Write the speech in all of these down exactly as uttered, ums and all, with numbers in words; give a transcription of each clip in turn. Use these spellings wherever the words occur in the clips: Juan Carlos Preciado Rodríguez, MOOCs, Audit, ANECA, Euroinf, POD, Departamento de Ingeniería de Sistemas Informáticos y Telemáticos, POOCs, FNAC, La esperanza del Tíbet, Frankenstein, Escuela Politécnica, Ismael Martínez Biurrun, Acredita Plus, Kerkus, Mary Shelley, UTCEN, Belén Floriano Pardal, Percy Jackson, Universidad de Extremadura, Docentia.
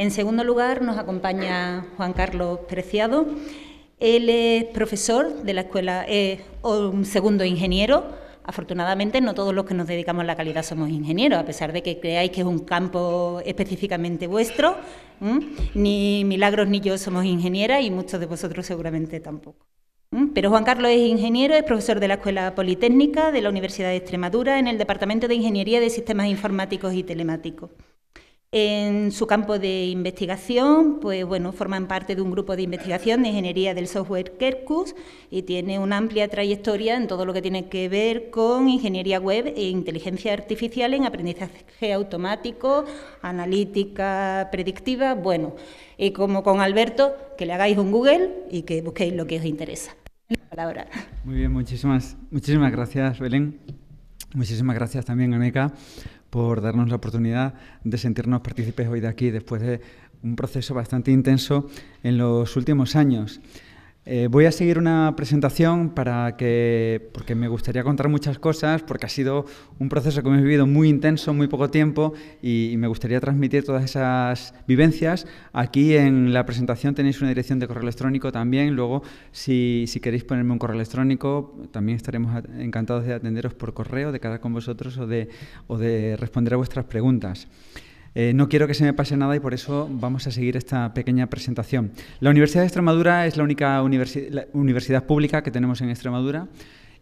En segundo lugar, nos acompaña Juan Carlos Preciado. Él es profesor de la escuela, eh, un segundo ingeniero. Afortunadamente, no todos los que nos dedicamos a la calidad somos ingenieros, a pesar de que creáis que es un campo específicamente vuestro. ¿Mm? Ni Milagros ni yo somos ingenieras y muchos de vosotros seguramente tampoco. ¿Mm? Pero Juan Carlos es ingeniero, es profesor de la Escuela Politécnica de la Universidad de Extremadura en el Departamento de Ingeniería de Sistemas Informáticos y Telemáticos. En su campo de investigación, pues bueno, forman parte de un grupo de investigación de ingeniería del software Kerkus y tiene una amplia trayectoria en todo lo que tiene que ver con ingeniería web e inteligencia artificial en aprendizaje automático, analítica predictiva, bueno, y como con Alberto, que le hagáis un Google y que busquéis lo que os interesa. La palabra. Muy bien, muchísimas, muchísimas gracias, Belén. Muchísimas gracias también, ANECA, por darnos la oportunidad de sentirnos partícipes hoy de aquí, después de un proceso bastante intenso en los últimos años. Eh, voy a seguir una presentación para que, porque me gustaría contar muchas cosas, porque ha sido un proceso que hemos vivido muy intenso, muy poco tiempo, y, y me gustaría transmitir todas esas vivencias. Aquí en la presentación tenéis una dirección de correo electrónico también, luego si, si queréis ponerme un correo electrónico, también estaremos encantados de atenderos por correo, de quedar con vosotros o de, o de responder a vuestras preguntas. Eh, no quiero que se me pase nada y por eso vamos a seguir esta pequeña presentación. La Universidad de Extremadura es la única universi- la universidad pública que tenemos en Extremadura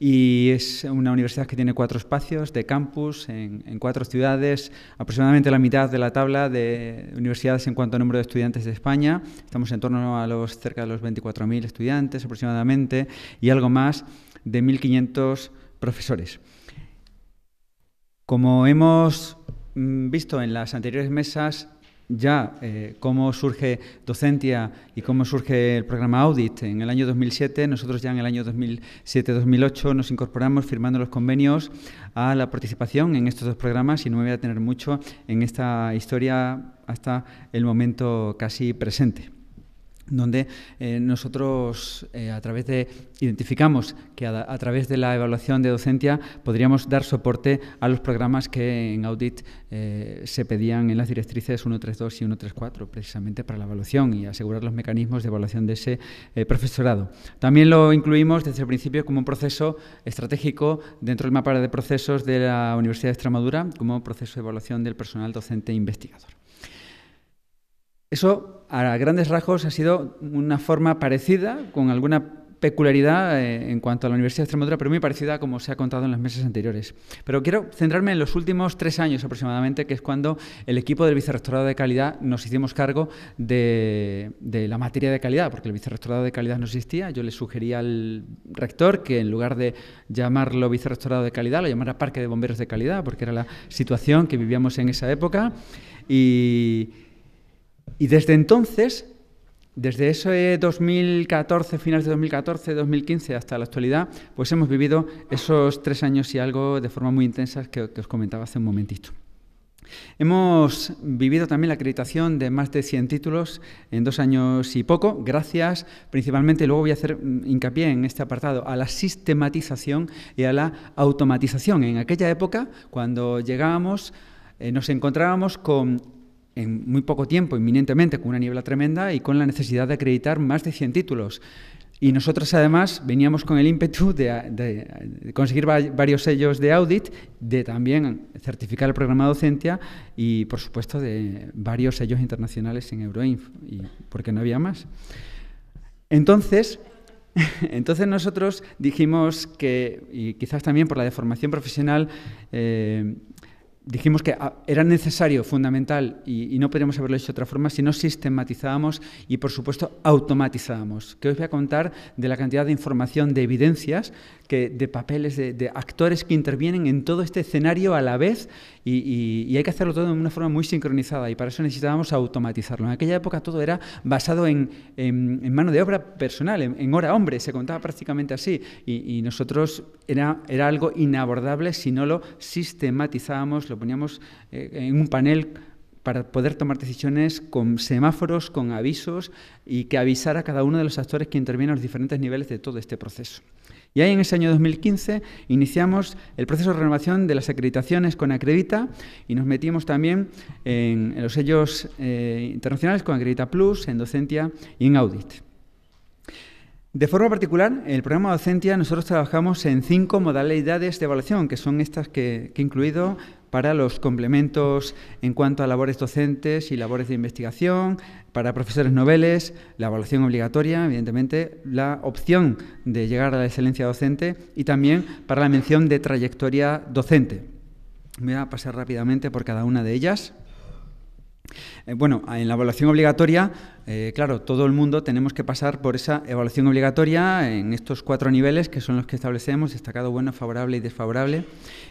y es una universidad que tiene cuatro espacios de campus en, en cuatro ciudades, aproximadamente la mitad de la tabla de universidades en cuanto a número de estudiantes de España. Estamos en torno a los cerca de los veinticuatro mil estudiantes aproximadamente y algo más de mil quinientos profesores. Como hemos visto en las anteriores mesas ya eh, cómo surge Docentia y cómo surge el programa Audit en el año dos mil siete, nosotros ya en el año dos mil siete dos mil ocho nos incorporamos firmando los convenios a la participación en estos dos programas y no me voy a tener mucho en esta historia hasta el momento casi presente, donde eh, nosotros eh, a través de identificamos que a, a través de la evaluación de Docentia podríamos dar soporte a los programas que en Audit eh, se pedían en las directrices uno tres dos y uno tres cuatro, precisamente para la evaluación y asegurar los mecanismos de evaluación de ese eh, profesorado. También lo incluimos desde el principio como un proceso estratégico dentro del mapa de procesos de la Universidad de Extremadura, como proceso de evaluación del personal docente e investigador. Eso, a grandes rasgos, ha sido una forma parecida, con alguna peculiaridad eh, en cuanto a la Universidad de Extremadura, pero muy parecida a como se ha contado en las mesas anteriores. Pero quiero centrarme en los últimos tres años aproximadamente, que es cuando el equipo del Vicerrectorado de Calidad nos hicimos cargo de, de la materia de calidad, porque el Vicerrectorado de Calidad no existía. Yo le sugerí al rector que en lugar de llamarlo Vicerrectorado de Calidad, lo llamara Parque de Bomberos de Calidad, porque era la situación que vivíamos en esa época. Y... Y desde entonces, desde ese dos mil catorce, finales de dos mil catorce, dos mil quince hasta la actualidad, pues hemos vivido esos tres años y algo de forma muy intensa que, que os comentaba hace un momentito. Hemos vivido también la acreditación de más de cien títulos en dos años y poco, gracias principalmente, y luego voy a hacer hincapié en este apartado, a la sistematización y a la automatización. En aquella época, cuando llegábamos, eh, nos encontrábamos con en muy poco tiempo, inminentemente, con una niebla tremenda y con la necesidad de acreditar más de cien títulos. Y nosotros, además, veníamos con el ímpetu de, de, de conseguir varios sellos de Audit, de también certificar el programa Docentia y, por supuesto, de varios sellos internacionales en Euroinf, y, porque no había más. Entonces... Entonces nosotros dijimos que, y quizás también por la deformación profesional, eh, dijimos que era necesario, fundamental, y, y no podríamos haberlo hecho de otra forma si no sistematizábamos y, por supuesto, automatizábamos. Que os voy a contar de la cantidad de información, de evidencias, que, de papeles, de, de actores que intervienen en todo este escenario a la vez y, y, y hay que hacerlo todo de una forma muy sincronizada y para eso necesitábamos automatizarlo. En aquella época todo era basado en, en, en mano de obra personal, en, en hora hombre, se contaba prácticamente así y, y nosotros era, era algo inabordable si no lo sistematizábamos, lo poníamos eh, en un panel para poder tomar decisiones con semáforos, con avisos y que avisara a cada uno de los actores que intervienen a los diferentes niveles de todo este proceso. Y ahí en ese año dos mil quince iniciamos el proceso de renovación de las acreditaciones con Acredita y nos metimos también en, en los sellos eh, internacionales con Acredita Plus, en Docentia y en Audit. De forma particular, el programa Docentia nosotros trabajamos en cinco modalidades de evaluación, que son estas que, que he incluido para los complementos en cuanto a labores docentes y labores de investigación, para profesores noveles, la evaluación obligatoria, evidentemente, la opción de llegar a la excelencia docente y también para la mención de trayectoria docente. Voy a pasar rápidamente por cada una de ellas. Eh, bueno, en la evaluación obligatoria, eh, claro, todo el mundo tenemos que pasar por esa evaluación obligatoria en estos cuatro niveles que son los que establecemos, destacado, bueno, favorable y desfavorable,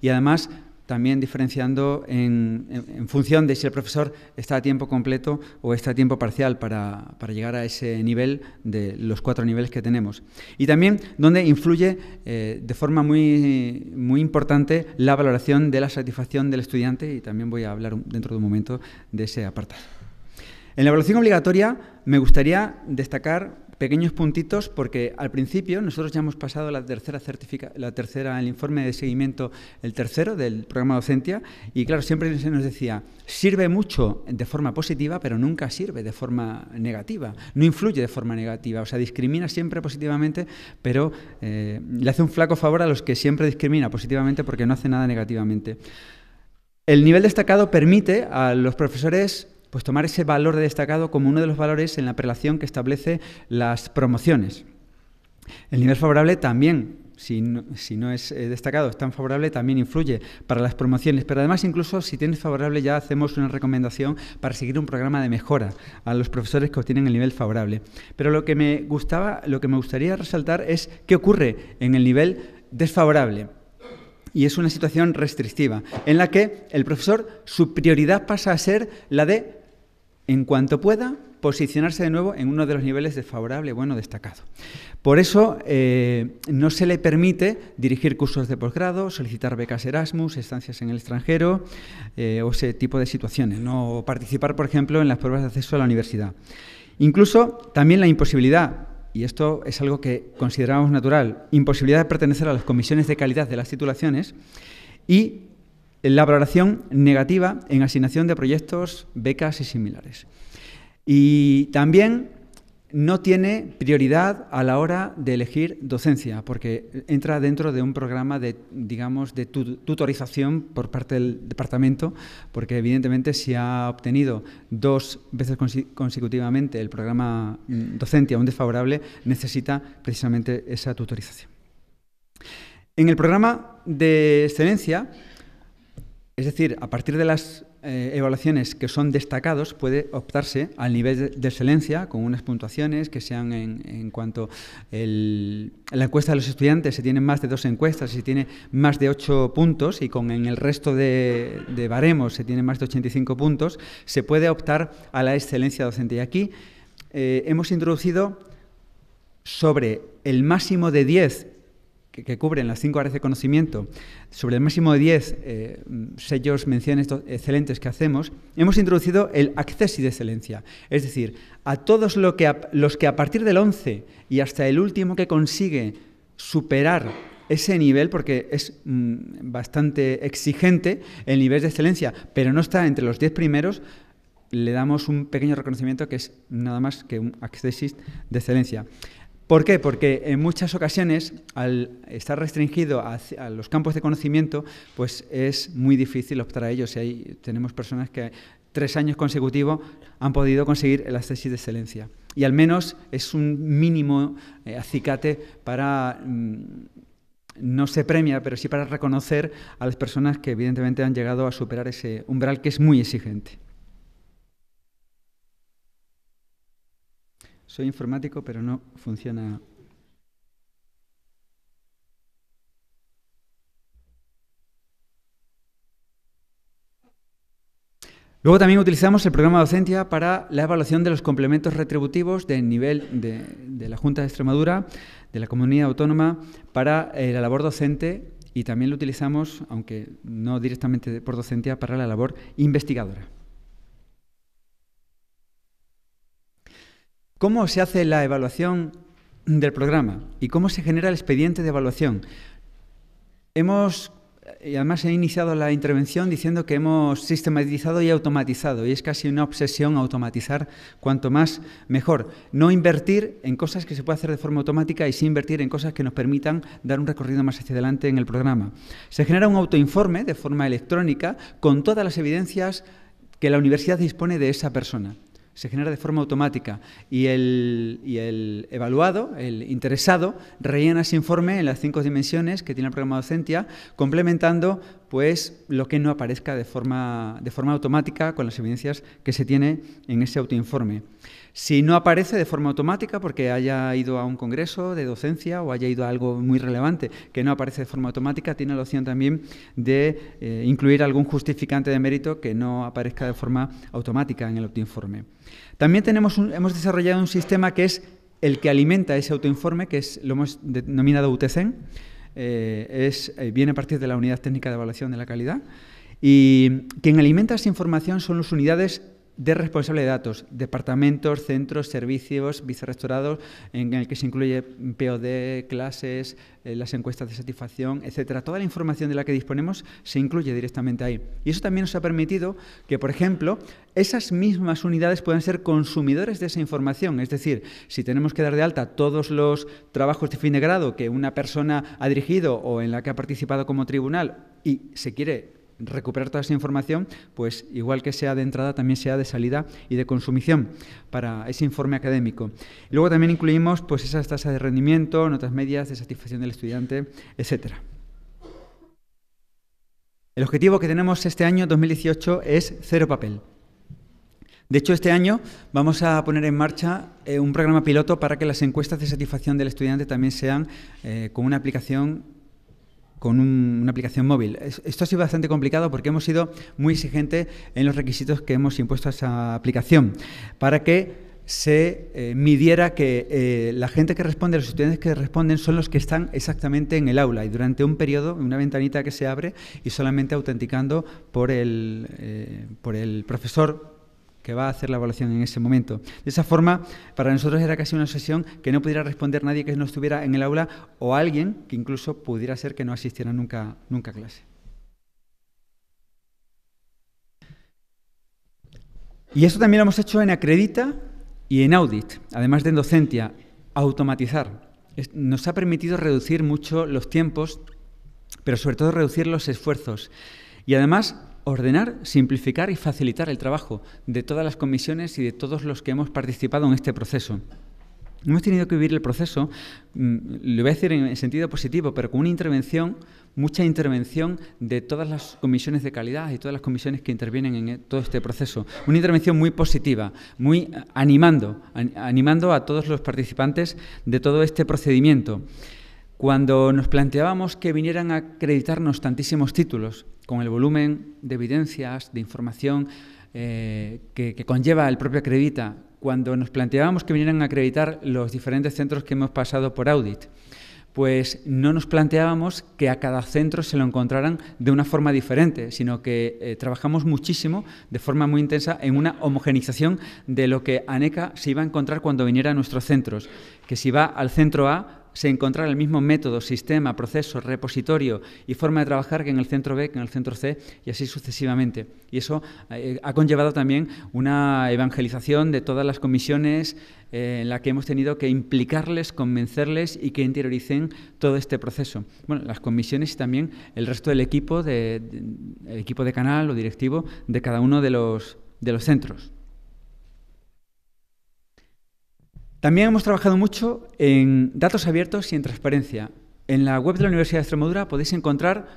y además también diferenciando en, en, en función de si el profesor está a tiempo completo o está a tiempo parcial para, para llegar a ese nivel de los cuatro niveles que tenemos. Y también donde influye eh, de forma muy, muy importante la valoración de la satisfacción del estudiante, y también voy a hablar dentro de un momento de ese apartado. En la evaluación obligatoria me gustaría destacar pequeños puntitos, porque al principio nosotros ya hemos pasado la tercera certifica, la tercera, el informe de seguimiento, el tercero del programa Docentia, y claro, siempre se nos decía, sirve mucho de forma positiva, pero nunca sirve de forma negativa, no influye de forma negativa, o sea, discrimina siempre positivamente, pero eh, le hace un flaco favor a los que siempre discrimina positivamente porque no hace nada negativamente. El nivel destacado permite a los profesores pues tomar ese valor de destacado como uno de los valores en la prelación que establece las promociones. El nivel favorable también, si no, si no es destacado, es tan favorable, también influye para las promociones, pero además incluso si tienes favorable ya hacemos una recomendación para seguir un programa de mejora a los profesores que obtienen el nivel favorable. Pero lo que me gustaba, lo que me gustaría resaltar es qué ocurre en el nivel desfavorable. Y es una situación restrictiva, en la que el profesor, su prioridad pasa a ser la de, en cuanto pueda, posicionarse de nuevo en uno de los niveles de favorable, bueno, destacado. Por eso, eh, no se le permite dirigir cursos de posgrado, solicitar becas Erasmus, estancias en el extranjero eh, o ese tipo de situaciones, ¿no? O participar, por ejemplo, en las pruebas de acceso a la universidad. Incluso, también la imposibilidad, y esto es algo que consideramos natural, imposibilidad de pertenecer a las comisiones de calidad de las titulaciones y la valoración negativa en asignación de proyectos, becas y similares. Y también no tiene prioridad a la hora de elegir docencia, porque entra dentro de un programa de, digamos, de tutorización por parte del departamento, porque evidentemente si ha obtenido dos veces consecutivamente el programa Docentia, un desfavorable, necesita precisamente esa tutorización. En el programa de excelencia, es decir, a partir de las Eh, evaluaciones que son destacados, puede optarse al nivel de, de excelencia con unas puntuaciones que sean en, en cuanto el, la encuesta de los estudiantes, si tienen más de dos encuestas, si tiene más de ocho puntos y con en el resto de, de baremos se tiene más de ochenta y cinco puntos, se puede optar a la excelencia docente. Y aquí eh, hemos introducido sobre el máximo de diez Que, que cubren las cinco áreas de conocimiento, sobre el máximo de diez eh, sellos, menciones excelentes que hacemos, hemos introducido el accesi de excelencia. Es decir, a todos lo que a, los que a partir del once y hasta el último que consigue superar ese nivel, porque es mm, bastante exigente el nivel de excelencia, pero no está entre los diez primeros, le damos un pequeño reconocimiento que es nada más que un accesi de excelencia. ¿Por qué? Porque en muchas ocasiones, al estar restringido a, a los campos de conocimiento, pues es muy difícil optar a ellos. Y ahí tenemos personas que tres años consecutivos han podido conseguir el accesi de excelencia. Y al menos es un mínimo eh, acicate para, mmm, no se premia, pero sí para reconocer a las personas que evidentemente han llegado a superar ese umbral que es muy exigente. Soy informático, pero no funciona. Luego también utilizamos el programa Docentia para la evaluación de los complementos retributivos del nivel de, de la Junta de Extremadura, de la Comunidad Autónoma, para eh, la labor docente, y también lo utilizamos, aunque no directamente por Docentia, para la labor investigadora. ¿Cómo se hace la evaluación del programa y cómo se genera el expediente de evaluación. Hemos, y además he iniciado la intervención diciendo que hemos sistematizado y automatizado, y es casi una obsesión automatizar, cuanto más mejor. No invertir en cosas que se puede hacer de forma automática y sí invertir en cosas que nos permitan dar un recorrido más hacia adelante en el programa. Se genera un autoinforme de forma electrónica con todas las evidencias que la universidad dispone de esa persona. Se genera de forma automática y el, y el evaluado, el interesado, rellena ese informe en las cinco dimensiones que tiene el programa Docentia, complementando pues, lo que no aparezca de forma, de forma automática con las evidencias que se tiene en ese autoinforme. Si no aparece de forma automática porque haya ido a un congreso de docencia o haya ido a algo muy relevante que no aparece de forma automática, tiene la opción también de eh, incluir algún justificante de mérito que no aparezca de forma automática en el autoinforme. También tenemos un, hemos desarrollado un sistema que es el que alimenta ese autoinforme, que es, lo hemos denominado U T C E N, eh, es, eh, viene a partir de la Unidad Técnica de Evaluación de la Calidad, y quien alimenta esa información son las unidades de responsable de datos, departamentos, centros, servicios, vicerrectorados, en el que se incluye P O D, clases, eh, las encuestas de satisfacción, etcétera. Toda la información de la que disponemos se incluye directamente ahí. Y eso también nos ha permitido que, por ejemplo, esas mismas unidades puedan ser consumidores de esa información. Es decir, si tenemos que dar de alta todos los trabajos de fin de grado que una persona ha dirigido o en la que ha participado como tribunal y se quiere recuperar toda esa información, pues igual que sea de entrada, también sea de salida y de consumición para ese informe académico. Y luego también incluimos pues, esas tasas de rendimiento, notas medias, de satisfacción del estudiante, etcétera. El objetivo que tenemos este año, dos mil dieciocho, es cero papel. De hecho, este año vamos a poner en marcha eh, un programa piloto para que las encuestas de satisfacción del estudiante también sean eh, con una aplicación con un, una aplicación móvil. Esto ha sido bastante complicado porque hemos sido muy exigentes en los requisitos que hemos impuesto a esa aplicación para que se eh, midiera que eh, la gente que responde, los estudiantes que responden son los que están exactamente en el aula y durante un periodo, una ventanita que se abre y solamente autenticando por el, eh, por el profesor que va a hacer la evaluación en ese momento. De esa forma, para nosotros era casi una sesión que no pudiera responder nadie que no estuviera en el aula o alguien que incluso pudiera ser que no asistiera nunca, nunca a clase. Y eso también lo hemos hecho en Acredita y en Audit, además de en Docentia, automatizar. Nos ha permitido reducir mucho los tiempos, pero sobre todo reducir los esfuerzos. Y además ordenar, simplificar y facilitar el trabajo de todas las comisiones y de todos los que hemos participado en este proceso. Hemos tenido que vivir el proceso, lo voy a decir en sentido positivo, pero con una intervención, mucha intervención de todas las comisiones de calidad y todas las comisiones que intervienen en todo este proceso. Una intervención muy positiva, muy animando, animando a todos los participantes de todo este procedimiento. Cuando nos planteábamos que vinieran a acreditarnos tantísimos títulos, con el volumen de evidencias, de información eh, que, que conlleva el propio Acredita, cuando nos planteábamos que vinieran a acreditar los diferentes centros que hemos pasado por Audit, pues no nos planteábamos que a cada centro se lo encontraran de una forma diferente, sino que eh, trabajamos muchísimo, de forma muy intensa, en una homogenización de lo que ANECA se iba a encontrar cuando viniera a nuestros centros, que si va al centro A, se encontrará el mismo método, sistema, proceso, repositorio y forma de trabajar que en el centro B, que en el centro C y así sucesivamente. Y eso eh, ha conllevado también una evangelización de todas las comisiones eh, en la que hemos tenido que implicarles, convencerles y que interioricen todo este proceso. Bueno, las comisiones y también el resto del equipo, de, de, el equipo de canal o directivo de cada uno de los, de los centros. También hemos trabajado mucho en datos abiertos y en transparencia. En la web de la Universidad de Extremadura podéis encontrar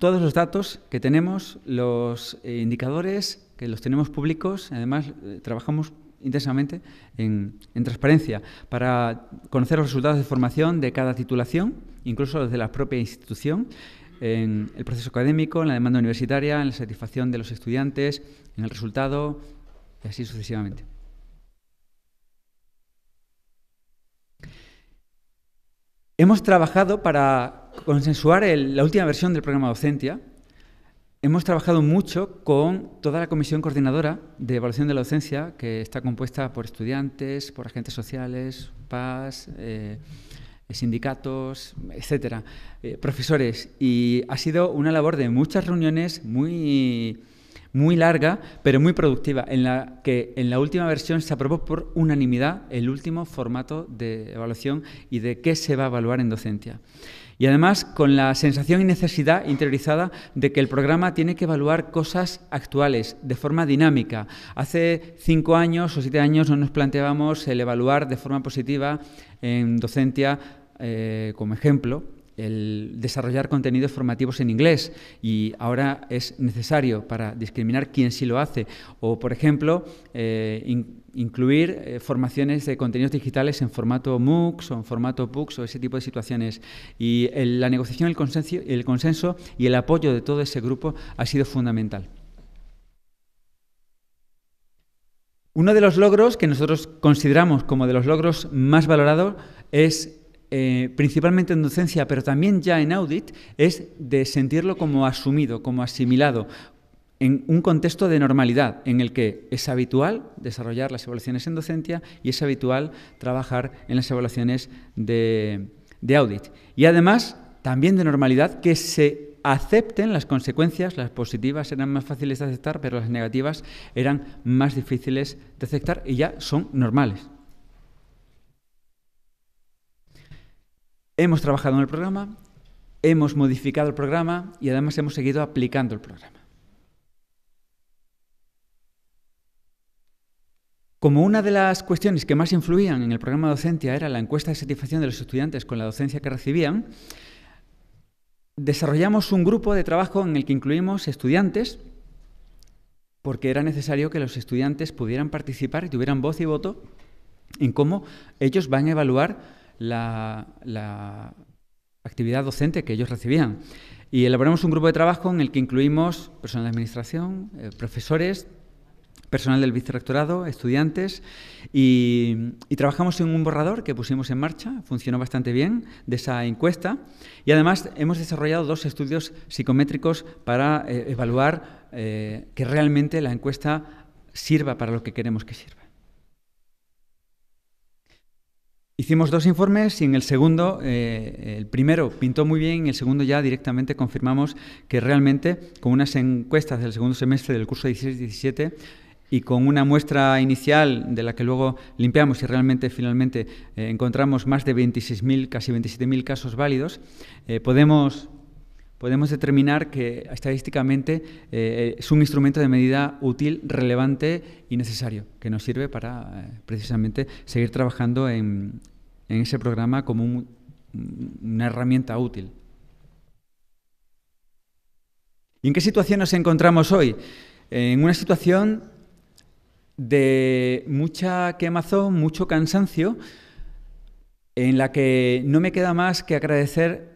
todos los datos que tenemos, los indicadores que los tenemos públicos. Además, trabajamos intensamente en, en transparencia para conocer los resultados de formación de cada titulación, incluso los de la propia institución, en el proceso académico, en la demanda universitaria, en la satisfacción de los estudiantes, en el resultado y así sucesivamente. Hemos trabajado para consensuar el, la última versión del programa Docentia. Hemos trabajado mucho con toda la comisión coordinadora de evaluación de la docencia, que está compuesta por estudiantes, por agentes sociales, I S P As, eh, sindicatos, etcétera, eh, profesores. Y ha sido una labor de muchas reuniones, muy, muy larga, pero muy productiva, en la que en la última versión se aprobó por unanimidad el último formato de evaluación y de qué se va a evaluar en Docentia. Y además con la sensación y necesidad interiorizada de que el programa tiene que evaluar cosas actuales de forma dinámica. Hace cinco años o siete años no nos planteábamos el evaluar de forma positiva en Docentia, eh, como ejemplo, el desarrollar contenidos formativos en inglés, y ahora es necesario para discriminar quién sí lo hace. O, por ejemplo, eh, in, incluir eh, formaciones de contenidos digitales en formato MOOCs o en formato POOCs o ese tipo de situaciones. Y el, la negociación, el consenso, el consenso y el apoyo de todo ese grupo ha sido fundamental. Uno de los logros que nosotros consideramos como de los logros más valorados es Eh, principalmente en docencia, pero también ya en audit, es de sentirlo como asumido, como asimilado, en un contexto de normalidad en el que es habitual desarrollar las evaluaciones en docencia y es habitual trabajar en las evaluaciones de, de audit. Y además, también de normalidad, que se acepten las consecuencias. Las positivas eran más fáciles de aceptar, pero las negativas eran más difíciles de aceptar y ya son normales. Hemos trabajado en el programa, hemos modificado el programa y además hemos seguido aplicando el programa. Como una de las cuestiones que más influían en el programa Docentia era la encuesta de satisfacción de los estudiantes con la docencia que recibían, desarrollamos un grupo de trabajo en el que incluimos estudiantes, porque era necesario que los estudiantes pudieran participar y tuvieran voz y voto en cómo ellos van a evaluar La, la actividad docente que ellos recibían. Y elaboramos un grupo de trabajo en el que incluimos personal de administración, eh, profesores, personal del vicerrectorado, estudiantes, y, y trabajamos en un borrador que pusimos en marcha, funcionó bastante bien, de esa encuesta. Y además hemos desarrollado dos estudios psicométricos para eh, evaluar eh, que realmente la encuesta sirva para lo que queremos que sirva. Hicimos dos informes y en el segundo, eh, el primero pintó muy bien, y el segundo ya directamente confirmamos que realmente, con unas encuestas del segundo semestre del curso dieciséis diecisiete y con una muestra inicial de la que luego limpiamos y realmente finalmente eh, encontramos más de veintiséis mil, casi veintisiete mil casos válidos, eh, podemos, podemos determinar que estadísticamente eh, es un instrumento de medida útil, relevante y necesario, que nos sirve para eh, precisamente seguir trabajando en, en ese programa como un, una herramienta útil. ¿Y en qué situación nos encontramos hoy? En una situación de mucha quemazón, mucho cansancio, en la que no me queda más que agradecer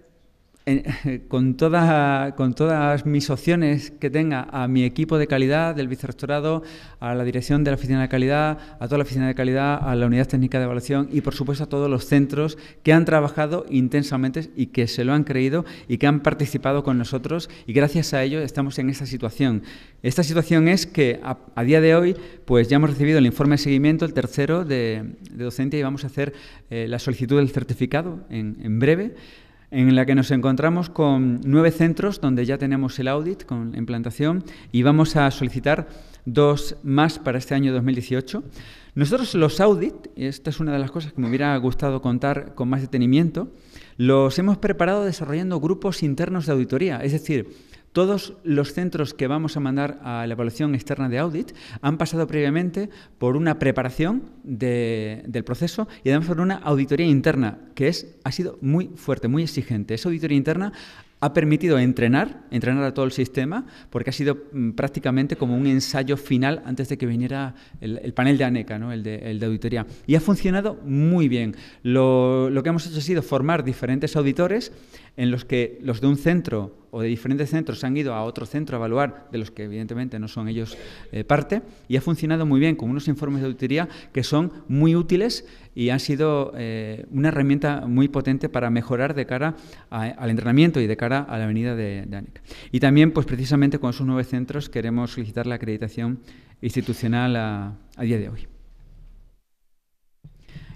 En, con, toda, con todas mis opciones que tenga a mi equipo de calidad, del vicerrectorado, a la dirección de la oficina de calidad, a toda la oficina de calidad, a la unidad técnica de evaluación y, por supuesto, a todos los centros que han trabajado intensamente y que se lo han creído y que han participado con nosotros, y gracias a ello estamos en esta situación. Esta situación es que a, a día de hoy pues ya hemos recibido el informe de seguimiento, el tercero de, de Docentia, y vamos a hacer eh, la solicitud del certificado en, en breve, en la que nos encontramos con nueve centros donde ya tenemos el audit con implantación y vamos a solicitar dos más para este año dos mil dieciocho. Nosotros los audit, y esta es una de las cosas que me hubiera gustado contar con más detenimiento, los hemos preparado desarrollando grupos internos de auditoría, es decir, todos los centros que vamos a mandar a la evaluación externa de audit han pasado previamente por una preparación de, del proceso y además por una auditoría interna, que es, ha sido muy fuerte, muy exigente. Esa auditoría interna ha permitido entrenar, entrenar a todo el sistema, porque ha sido mmm, prácticamente como un ensayo final antes de que viniera el, el panel de ANECA, ¿no? el, de, el de auditoría. Y ha funcionado muy bien. Lo, lo que hemos hecho ha sido formar diferentes auditores, en los que los de un centro o de diferentes centros han ido a otro centro a evaluar, de los que evidentemente no son ellos eh, parte, y ha funcionado muy bien, con unos informes de auditoría que son muy útiles y han sido eh, una herramienta muy potente para mejorar de cara a, al entrenamiento y de cara a la venida de, de ANECA. Y también, pues precisamente con esos nueve centros queremos solicitar la acreditación institucional a, a día de hoy.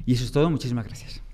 Y eso es todo. Muchísimas gracias.